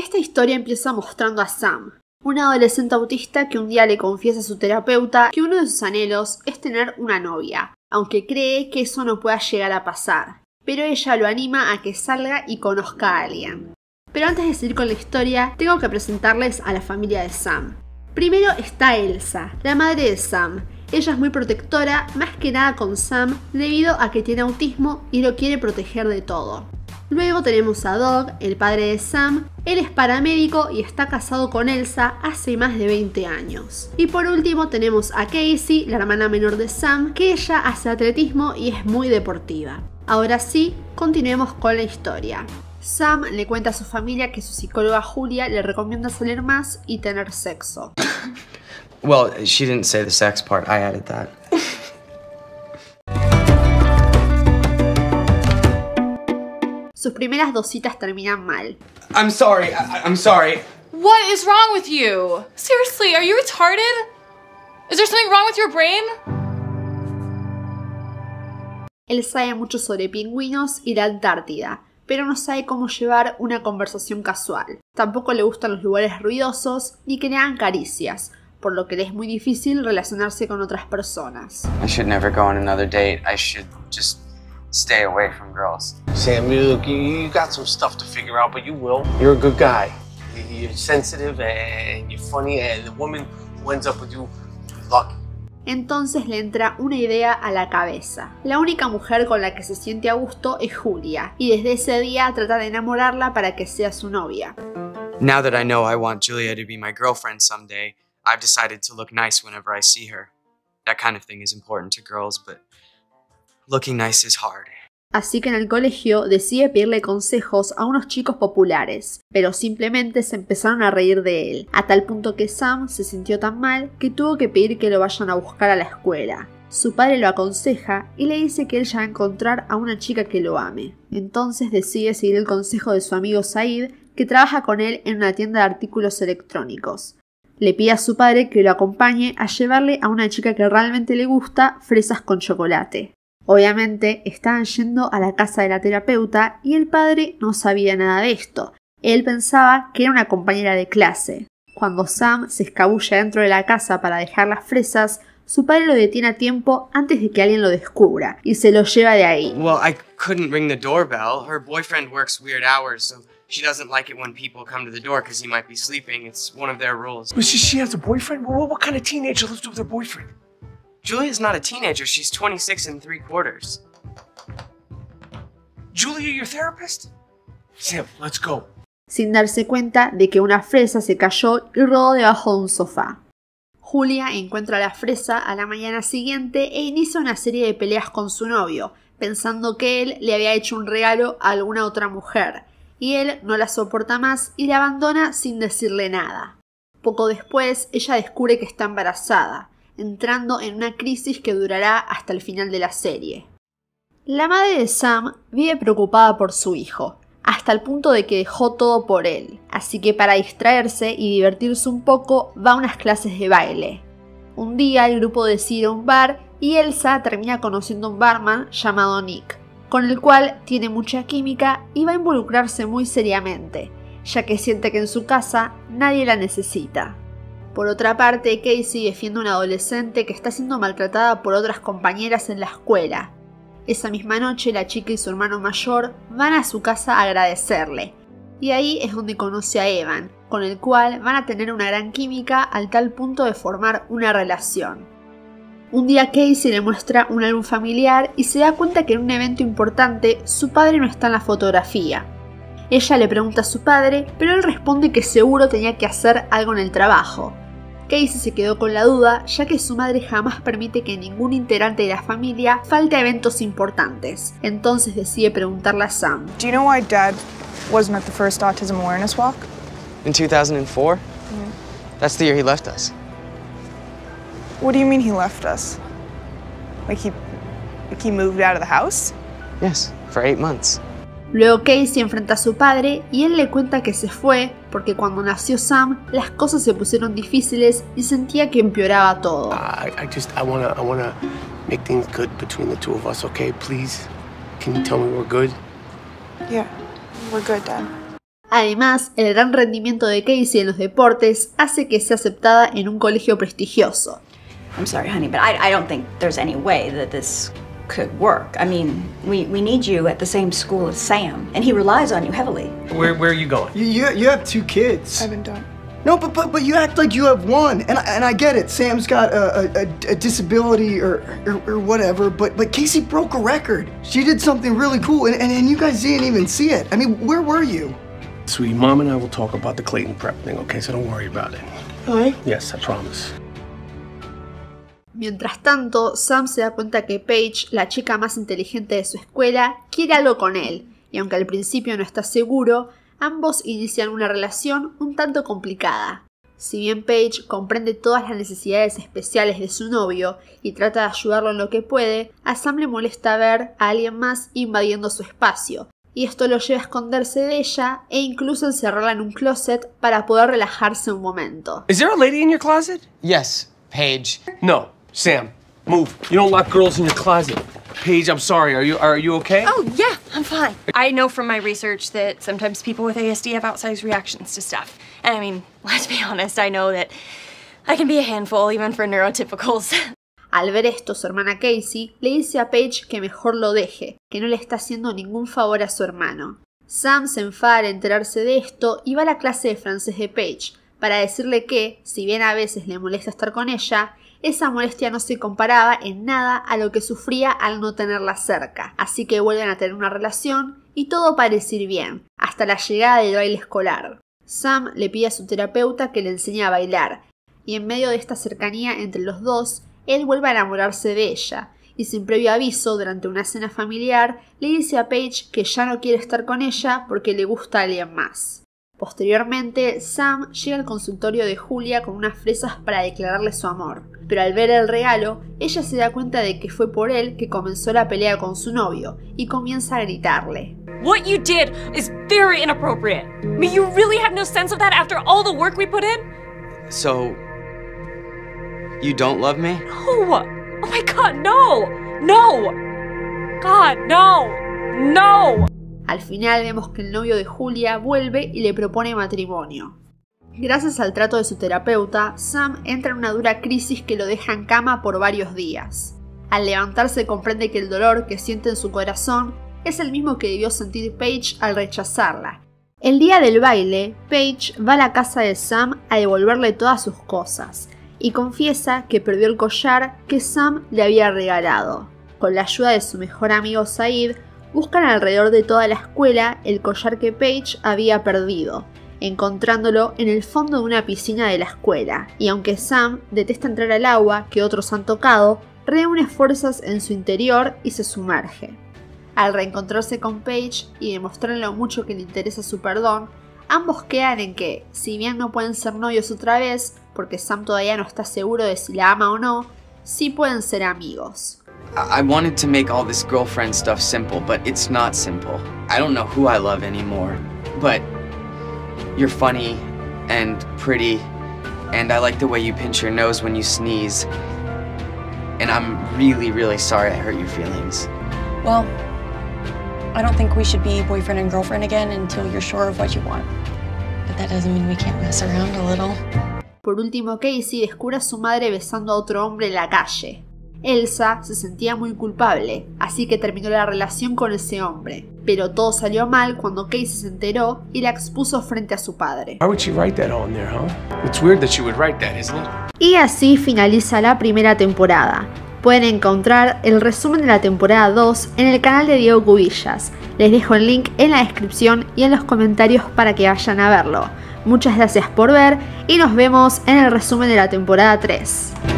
Esta historia empieza mostrando a Sam, un adolescente autista que un día le confiesa a su terapeuta que uno de sus anhelos es tener una novia, aunque cree que eso no pueda llegar a pasar, pero ella lo anima a que salga y conozca a alguien. Pero antes de seguir con la historia, tengo que presentarles a la familia de Sam. Primero está Elsa, la madre de Sam. Ella es muy protectora, más que nada con Sam, debido a que tiene autismo y lo quiere proteger de todo. Luego tenemos a Doug, el padre de Sam. Él es paramédico y está casado con Elsa hace más de 20 años. Y por último tenemos a Casey, la hermana menor de Sam, que ella hace atletismo y es muy deportiva. Ahora sí, continuemos con la historia. Sam le cuenta a su familia que su psicóloga Julia le recomienda salir más y tener sexo. Well, she didn't say the sex part, I added that. Sus primeras dos citas terminan mal. I'm sorry, I'm sorry. What is wrong with you? Seriously, are you retarded? Is there something wrong with your brain? Él sabe mucho sobre pingüinos y la Antártida, pero no sabe cómo llevar una conversación casual. Tampoco le gustan los lugares ruidosos ni que le hagan caricias, por lo que le es muy difícil relacionarse con otras personas. I should never go on another date. I should just stay away from girls. Sam, look, you got some stuff to figure out, but you will. You're a good guy. You're sensitive and you're funny, and the woman who ends up with you, lucky. Entonces le entra una idea a la cabeza. La única mujer con la que se siente a gusto es Julia, y desde ese día trata de enamorarla para que sea su novia. Now that I know I want Julia to be my girlfriend someday, I've decided to look nice whenever I see her. That kind of thing is important to girls, but looking nice is hard. Así que en el colegio decide pedirle consejos a unos chicos populares, pero simplemente se empezaron a reír de él, a tal punto que Sam se sintió tan mal que tuvo que pedir que lo vayan a buscar a la escuela. Su padre lo aconseja y le dice que él ya va a encontrar a una chica que lo ame. Entonces decide seguir el consejo de su amigo Said, que trabaja con él en una tienda de artículos electrónicos. Le pide a su padre que lo acompañe a llevarle a una chica que realmente le gusta fresas con chocolate. Obviamente estaban yendo a la casa de la terapeuta y el padre no sabía nada de esto. Él pensaba que era una compañera de clase. Cuando Sam se escabulla dentro de la casa para dejar las fresas, su padre lo detiene a tiempo antes de que alguien lo descubra y se lo lleva de ahí. Well, I couldn't ring the doorbell. Her boyfriend works weird hours, so she doesn't like it when people come to the door because he might be sleeping. It's one of their rules. But she has a boyfriend? What kind of teenager lives with her boyfriend? Julia's not a teenager, she's 26 3/4. Julia, your therapist? Sam, let's go. Sin darse cuenta de que una fresa se cayó y rodó debajo de un sofá. Julia encuentra la fresa a la mañana siguiente e inicia una serie de peleas con su novio, pensando que él le había hecho un regalo a alguna otra mujer, y él no la soporta más y la abandona sin decirle nada. Poco después, ella descubre que está embarazada, entrando en una crisis que durará hasta el final de la serie. La madre de Sam vive preocupada por su hijo, hasta el punto de que dejó todo por él, así que para distraerse y divertirse un poco va a unas clases de baile. Un día el grupo decide ir a un bar y Elsa termina conociendo a un barman llamado Nick, con el cual tiene mucha química y va a involucrarse muy seriamente, ya que siente que en su casa nadie la necesita. Por otra parte, Casey defiende a una adolescente que está siendo maltratada por otras compañeras en la escuela. Esa misma noche, la chica y su hermano mayor van a su casa a agradecerle. Y ahí es donde conoce a Evan, con el cual van a tener una gran química al tal punto de formar una relación. Un día Casey le muestra un álbum familiar y se da cuenta que en un evento importante su padre no está en la fotografía. Ella le pregunta a su padre, pero él responde que seguro tenía que hacer algo en el trabajo. Casey se quedó con la duda, ya que su madre jamás permite que ningún integrante de la familia falte a eventos importantes. Entonces decide preguntarle a Sam. Do you know why Dad wasn't at the first autism awareness walk? In 2004? Mm-hmm. That's the year he left us. What do you mean he left us? Like he moved out of the house? Yes, for 8 months. Luego Casey enfrenta a su padre y él le cuenta que se fue porque cuando nació Sam las cosas se pusieron difíciles y sentía que empeoraba todo. I wanna make things good between the two of us, okay? Please. Can you tell me we're good? Yeah, we're good, Dad. Además, el gran rendimiento de Casey en los deportes hace que sea aceptada en un colegio prestigioso. I'm sorry, honey, but I don't think there's any way that this could work. I mean, we need you at the same school as Sam, and he relies on you heavily. Where are you going? You have two kids. Evan, don't. No, but you act like you have one, and I get it. Sam's got a disability or whatever, but Casey broke a record. She did something really cool, and you guys didn't even see it. I mean, where were you? Sweetie, Mom and I will talk about the Clayton Prep thing, okay? So don't worry about it. All right? Yes, I promise. Mientras tanto, Sam se da cuenta que Paige, la chica más inteligente de su escuela, quiere algo con él, y aunque al principio no está seguro, ambos inician una relación un tanto complicada. Si bien Paige comprende todas las necesidades especiales de su novio y trata de ayudarlo en lo que puede, a Sam le molesta ver a alguien más invadiendo su espacio, y esto lo lleva a esconderse de ella e incluso encerrarla en un closet para poder relajarse un momento. ¿Hay una mujer en tu closet? Sí, Paige. No, Sam, move. You don't lock girls in your closet. Paige, I'm sorry. Are you okay? Oh, yeah, I'm fine. I know from my research that sometimes people with ASD have outsized reactions to stuff. And I mean, let's be honest, I know that I can be a handful even for neurotypicals. Al ver esto, su hermana Casey le dice a Paige que mejor lo deje, que no le está haciendo ningún favor a su hermano. Sam se enfada al enterarse de esto y va a la clase de francés de Paige para decirle que, si bien a veces le molesta estar con ella, esa molestia no se comparaba en nada a lo que sufría al no tenerla cerca, así que vuelven a tener una relación y todo parece ir bien, hasta la llegada del baile escolar. Sam le pide a su terapeuta que le enseñe a bailar, y en medio de esta cercanía entre los dos, él vuelve a enamorarse de ella, y sin previo aviso, durante una cena familiar, le dice a Paige que ya no quiere estar con ella porque le gusta a alguien más. Posteriormente, Sam llega al consultorio de Julia con unas fresas para declararle su amor, pero al ver el regalo, ella se da cuenta de que fue por él que comenzó la pelea con su novio y comienza a gritarle. What you did is very inappropriate. I mean, you really had no sense of that after all the work we put in? So, you don't love me? No. Oh my God, no. No. God, no. No. Al final vemos que el novio de Julia vuelve y le propone matrimonio. Gracias al trato de su terapeuta, Sam entra en una dura crisis que lo deja en cama por varios días. Al levantarse comprende que el dolor que siente en su corazón es el mismo que debió sentir Paige al rechazarla. El día del baile, Paige va a la casa de Sam a devolverle todas sus cosas y confiesa que perdió el collar que Sam le había regalado. Con la ayuda de su mejor amigo Said, buscan alrededor de toda la escuela el collar que Paige había perdido, encontrándolo en el fondo de una piscina de la escuela. Y aunque Sam detesta entrar al agua que otros han tocado, reúne fuerzas en su interior y se sumerge. Al reencontrarse con Paige y demostrarle lo mucho que le interesa su perdón, ambos quedan en que, si bien no pueden ser novios otra vez, porque Sam todavía no está seguro de si la ama o no, sí pueden ser amigos. I wanted to make all this girlfriend stuff simple, but it's not simple. I don't know who I love anymore, but you're funny and pretty, and I like the way you pinch your nose when you sneeze, and I'm really, really sorry I hurt your feelings. Well, I don't think we should be boyfriend and girlfriend again until you're sure of what you want. But that doesn't mean we can't mess around a little. Por último, Casey descubre a su madre besando a otro hombre en la calle. Elsa se sentía muy culpable, así que terminó la relación con ese hombre. Pero todo salió mal cuando Casey se enteró y la expuso frente a su padre. Y así finaliza la primera temporada. Pueden encontrar el resumen de la temporada 2 en el canal de Diego Cubillas. Les dejo el link en la descripción y en los comentarios para que vayan a verlo. Muchas gracias por ver y nos vemos en el resumen de la temporada 3.